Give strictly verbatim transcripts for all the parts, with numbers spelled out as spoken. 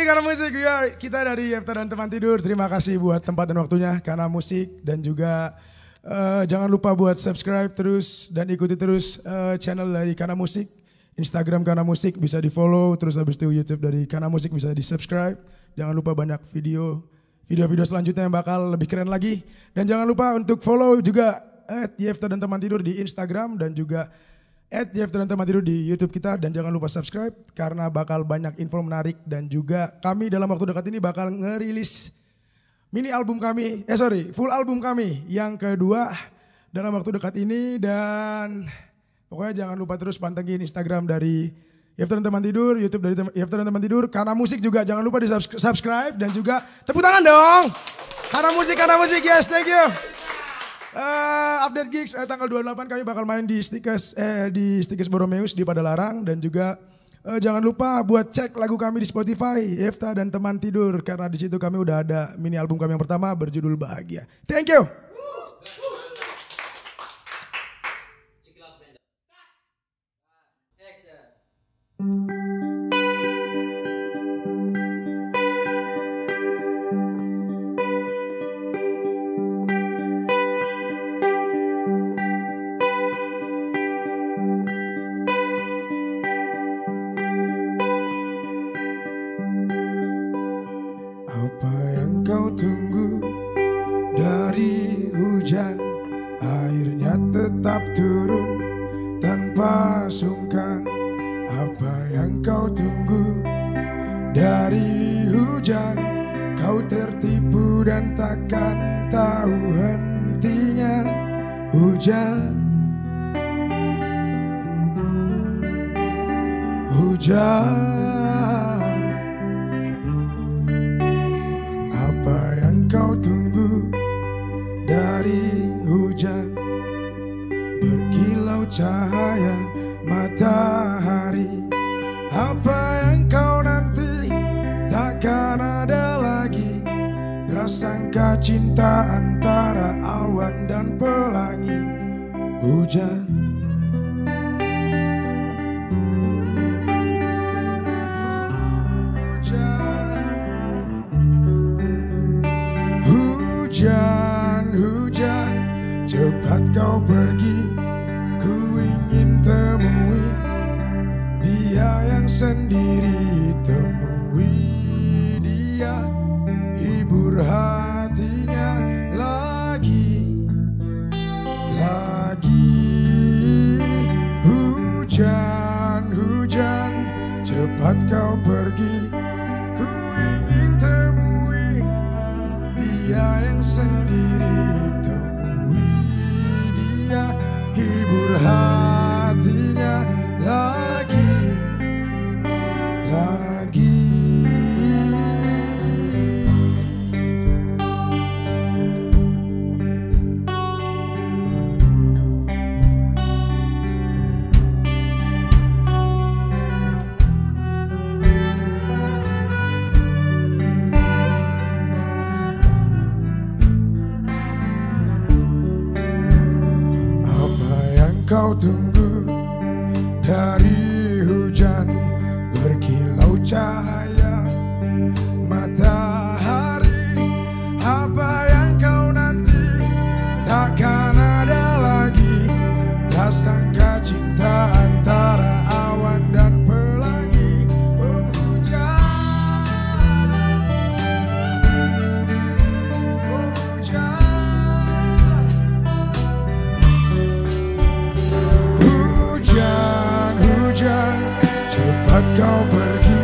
Kana Musik, we are, kita dari Yefta dan Teman Tidur. Terima kasih buat tempat dan waktunya, Kana Musik, dan juga uh, jangan lupa buat subscribe terus dan ikuti terus uh, channel dari Kana Musik, Instagram Kana Musik bisa di follow, terus habis itu YouTube dari Kana Musik bisa di subscribe. Jangan lupa banyak video, video-video selanjutnya yang bakal lebih keren lagi. Dan jangan lupa untuk follow juga at Yefta dan Teman Tidur di Instagram dan juga at Yefta dan Teman Tidur di YouTube kita, dan jangan lupa subscribe karena bakal banyak info menarik, dan juga kami dalam waktu dekat ini bakal ngerilis mini album kami, eh sorry full album kami yang kedua dalam waktu dekat ini, dan pokoknya jangan lupa terus pantengin Instagram dari Yefta dan Teman Tidur, YouTube dari Yefta dan Teman Tidur, Kana Musik juga jangan lupa di subscribe, dan juga tepuk tangan dong Kana Musik, Kana Musik, yes, thank you. Uh, update gigs eh, tanggal dua puluh delapan kami bakal main di Stikas eh, di Stikas Borromeus di Padalarang, dan juga uh, jangan lupa buat cek lagu kami di Spotify Yefta dan Teman Tidur, karena di situ kami udah ada mini album kami yang pertama berjudul Bahagia. Thank you. kau tunggu dari hujan, airnya tetap turun tanpa sungkan. Apa yang kau tunggu dari hujan, kau tertipu dan takkan tahu hentinya hujan. Hujan, apa yang kau tunggu dari hujan? Berkilau cahaya matahari, apa yang kau nanti takkan ada lagi. Prasangka cinta antara awan dan pelangi. Hujan. Hujan, hujan, cepat kau pergi. Ku ingin temui dia yang sendiri. Temui dia, hibur hatinya lagi, lagi. Hujan, hujan, cepat kau pergi. Ku ingin temui dia yang sendiri, temui dia, hibur hatinya lagi, lagi. Kau tunggu dari hujan, berkilau cahaya matahari. Apa yang kau nanti takkan ada lagi. Prasangka cinta antara awan dan pelangi. Oh hujan, oh hujan. Hujan, hujan, cepat kau pergi.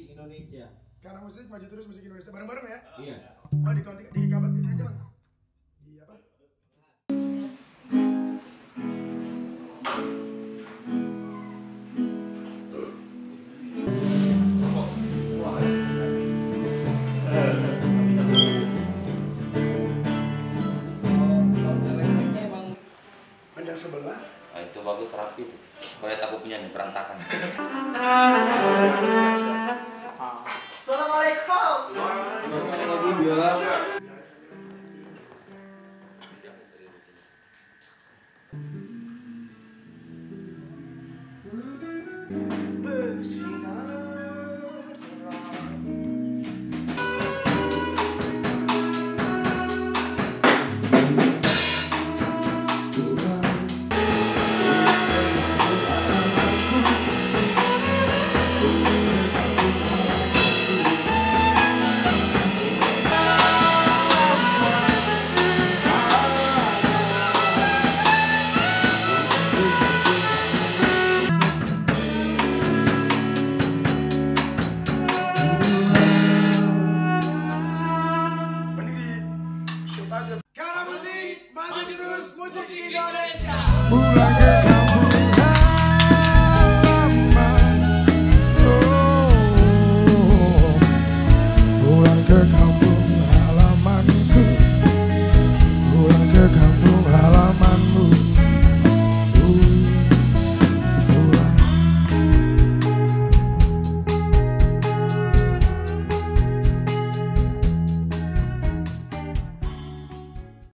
musik Indonesia. Kana Musik maju terus musik Indonesia bareng-bareng ya. Uh, iya. Oh di konten di kabar ini aja bang. Di apa? Sebelah. Nah, itu bagus rapi tuh. Kayak aku punya nih berantakan. Assalamualaikum. Waalaikumsalam.